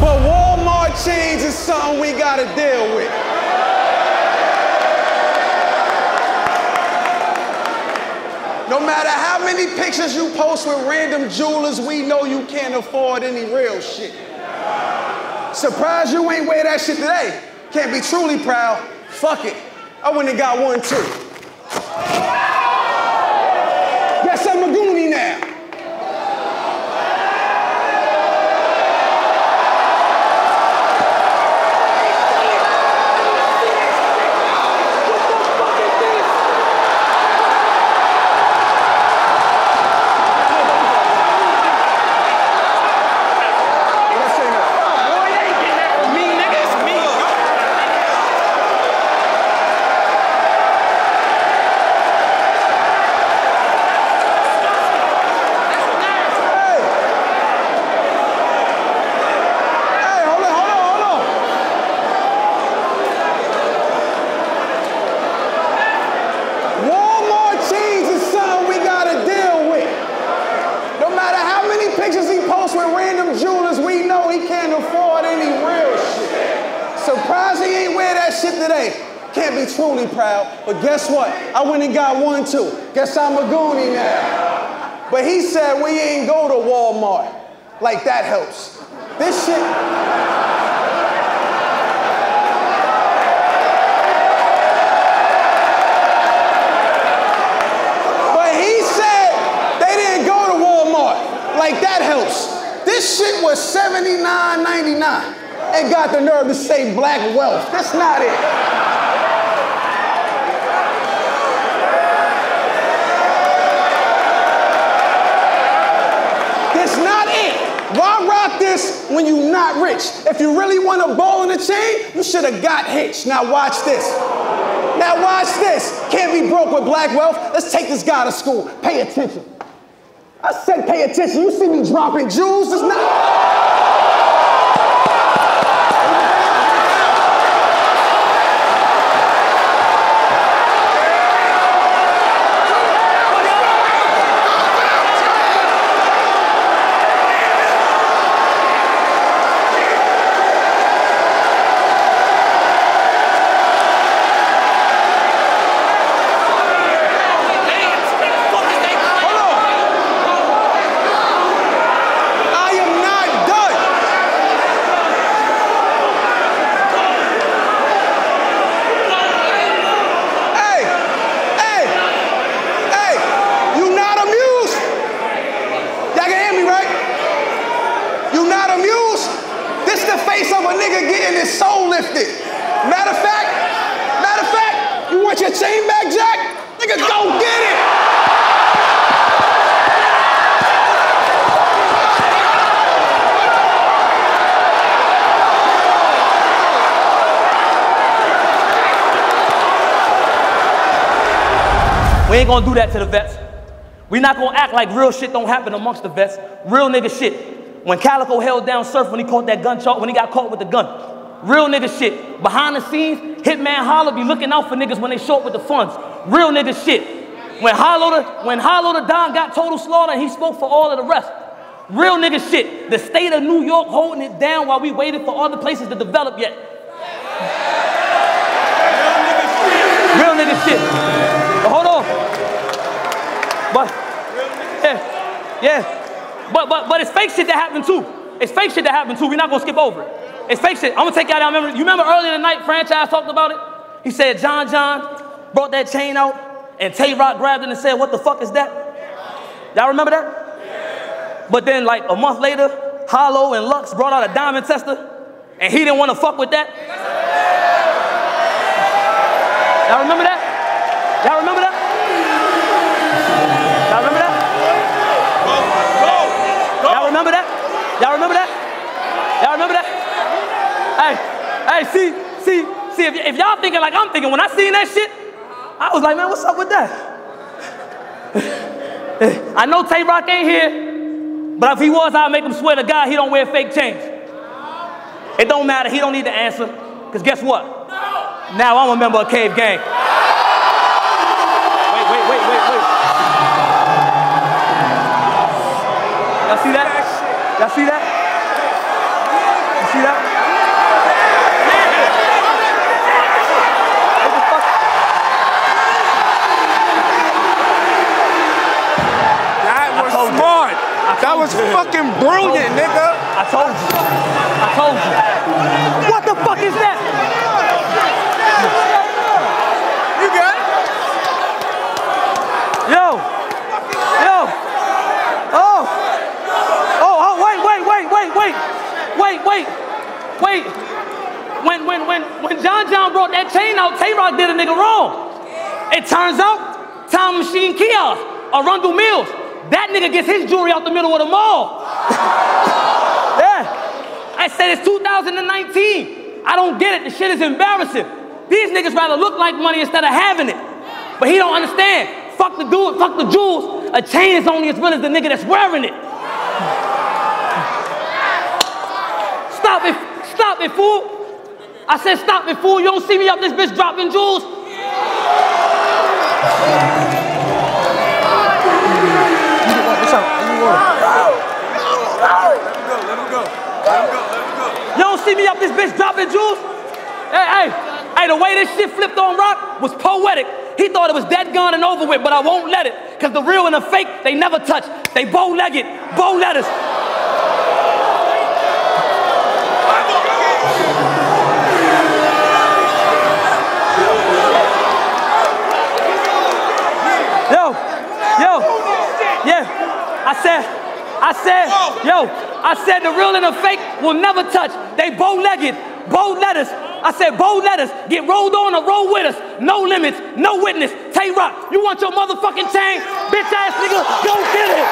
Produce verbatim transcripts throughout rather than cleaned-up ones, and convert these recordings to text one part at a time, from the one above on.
But Walmart change is something we gotta deal with. No matter how many pictures you post with random jewelers, we know you can't afford any real shit. Surprised you ain't wear that shit today. Can't be truly proud. Fuck it. I went and got one too. Guess I'm a Goonie now. But guess what? I went and got one too. Guess I'm a Goonie now. But he said we ain't go to Walmart. Like that helps. This shit. But he said they didn't go to Walmart. Like that helps. This shit was seventy-nine ninety-nine and got the nerve to say black wealth. That's not it. This when you're not rich. If you really want a ball in a chain, you should have got hitched. Now watch this. Now watch this. Can't be broke with black wealth. Let's take this guy to school. Pay attention. I said pay attention. You see me dropping jewels? It's not... We ain't gonna do that to the vets. We not gonna act like real shit don't happen amongst the vets. Real nigga shit. When Calico held down Surf, when he caught that gun chart, when he got caught with the gun. Real nigga shit. Behind the scenes, Hitman Holla be looking out for niggas when they show up with the funds. Real nigga shit. When Hollow the, when Hollow the Don got total slaughter, he spoke for all of the rest. Real nigga shit. The state of New York holding it down while we waited for other places to develop yet. Real nigga shit. But hold on. But, yeah, yeah. But, but, but it's fake shit that happened too. It's fake shit that happened too. We're not gonna skip over it. It's fake shit. I'm gonna take y'all down memory. You remember earlier tonight, Franchise talked about it? He said John John brought that chain out and Tay Roc grabbed it and said, what the fuck is that? Y'all remember that? Yeah. But then like a month later, Hollow and Lux brought out a diamond tester and he didn't wanna fuck with that. Y'all remember that? Y'all remember that? Y'all remember that? Y'all remember that? Hey, hey, see, see, see, if, if y'all thinking like I'm thinking, when I seen that shit, I was like, man, what's up with that? I know Tay Roc ain't here, but if he was, I'd make him swear to God he don't wear fake chains. It don't matter, he don't need to answer, because guess what? No. Now I'm a member of Cave Gang. Wait, wait, wait, wait, wait. Y'all see that? Y'all see that? You see that? What the fuck? That was smart. That was fucking brilliant, nigga. I told you. I told you. What the fuck is that? You got it? Yo. Yo. Oh. Oh, oh, wait, wait, wait, wait, wait. Wait, wait. Wait. When when when when John John brought that chain out, Tay Roc did a nigga wrong. It turns out, Time Machine Kiosk, Arundel Mills, that nigga gets his jewelry out the middle of the mall. Yeah. I said it's two thousand nineteen. I don't get it. The shit is embarrassing. These niggas rather look like money instead of having it. But he don't understand. Fuck the dude, fuck the jewels. A chain is only as real as the nigga that's wearing it. Stop it, stop it, fool. I said stop it, fool. You don't see me up this bitch dropping jewels? What's up? You don't see me up this bitch dropping jewels? Hey, hey, hey, the way this shit flipped on Roc was poetic. He thought it was dead gone and over with, but I won't let it. Cause the real and the fake, they never touch. They bow-legged, bow letters. Yo, yo, yeah, I said, I said, yo, I said the real and the fake will never touch. They bow-legged, bow letters. I said bow letters, get rolled on or roll with us. No limits, no witness. Tay Roc, you want your motherfucking chain? Bitch ass nigga, go get it.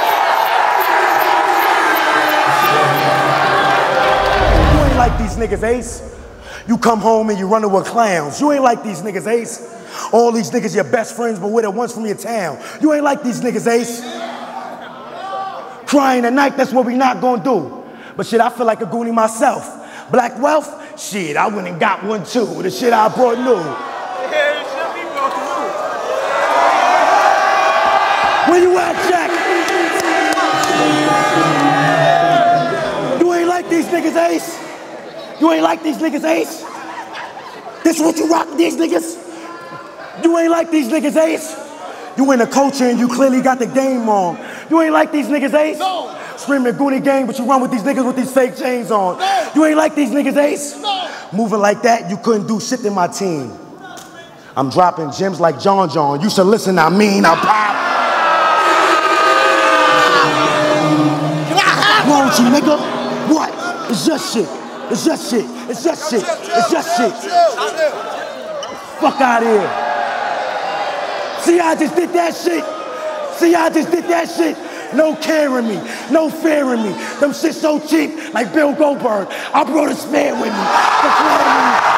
You ain't like these niggas, Ace. You come home and you run with clowns. You ain't like these niggas, Ace. All these niggas your best friends, but with it once from your town. You ain't like these niggas, Ace. Crying at night, that's what we not gonna do. But shit, I feel like a Goonie myself. Black wealth? Shit, I went and got one too. The shit I brought new. Yeah, it should be brought new. Where you at, Jack? You ain't like these niggas, Ace. You ain't like these niggas, Ace. This what you rock these niggas? You ain't like these niggas, Ace. You in the culture and you clearly got the game wrong. You ain't like these niggas, Ace. No. Screaming Goonie gang, but you run with these niggas with these fake chains on. No. You ain't like these niggas, Ace. No. Moving like that, you couldn't do shit in my team. I'm dropping gems like John John. You should listen, I mean, I pop. Wrong with you, nigga? What? It's just shit. It's just shit. It's just shit. It's just shit. Fuck out of here. See, I just did that shit. See, I just did that shit. No care in me, no fear in me. Them shit so cheap, like Bill Goldberg. I brought a spare with me.